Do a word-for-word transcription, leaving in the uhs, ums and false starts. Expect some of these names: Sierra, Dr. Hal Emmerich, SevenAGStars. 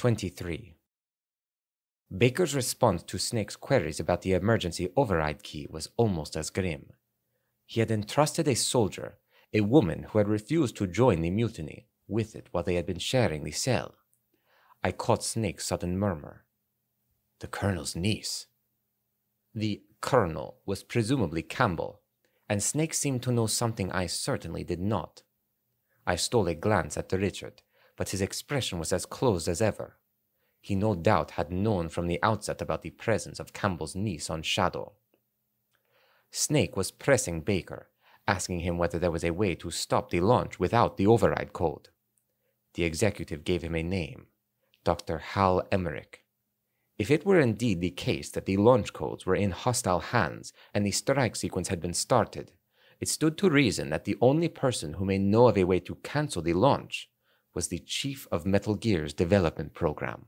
twenty-three. Baker's response to Snake's queries about the emergency override key was almost as grim. He had entrusted a soldier, a woman who had refused to join the mutiny, with it while they had been sharing the cell. I caught Snake's sudden murmur. The colonel's niece. The colonel was presumably Campbell, and Snake seemed to know something I certainly did not. I stole a glance at Richard, but his expression was as closed as ever. He no doubt had known from the outset about the presence of Campbell's niece on Shadow. Snake was pressing Baker, asking him whether there was a way to stop the launch without the override code. The executive gave him a name, Doctor Hal Emmerich. If it were indeed the case that the launch codes were in hostile hands and the strike sequence had been started, it stood to reason that the only person who may know of a way to cancel the launch was the chief of Metal Gear's development program.